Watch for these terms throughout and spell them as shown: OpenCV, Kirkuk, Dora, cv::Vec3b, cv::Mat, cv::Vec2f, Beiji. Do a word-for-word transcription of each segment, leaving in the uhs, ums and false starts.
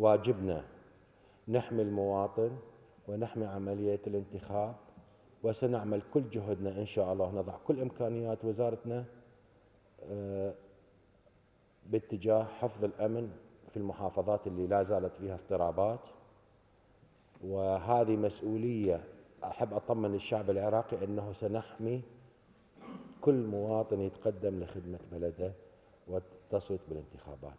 واجبنا نحمي المواطن ونحمي عملية الانتخاب، وسنعمل كل جهدنا إن شاء الله، نضع كل إمكانيات وزارتنا باتجاه حفظ الأمن في المحافظات اللي لا زالت فيها اضطرابات. وهذه مسؤولية، أحب أطمن الشعب العراقي أنه سنحمي كل مواطن يتقدم لخدمة بلده والتصويت بالانتخابات.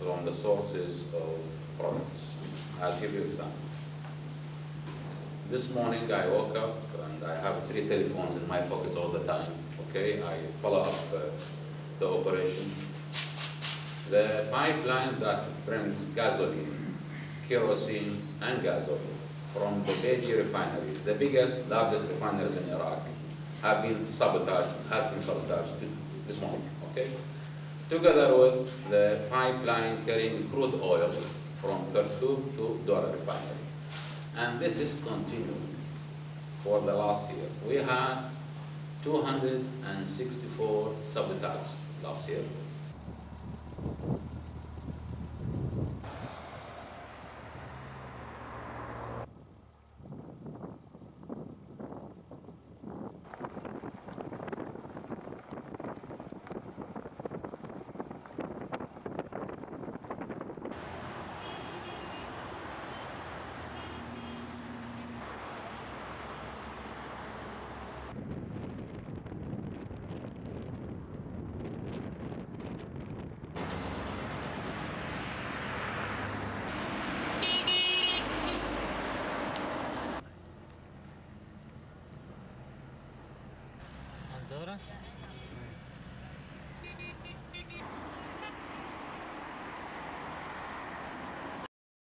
from the sources of products. I'll give you an example. This morning I woke up and I have three telephones in my pockets all the time. Okay, I follow up uh, the operation. The pipeline that brings gasoline, kerosene and gasoline from the Beiji refineries, the biggest, largest refineries in Iraq, have been sabotaged, has been sabotaged this morning. Okay? Together with the pipeline carrying crude oil from Kirkuk to Dora refinery. And this is continuing for the last year. We had two hundred sixty-four sabotages last year. Dora?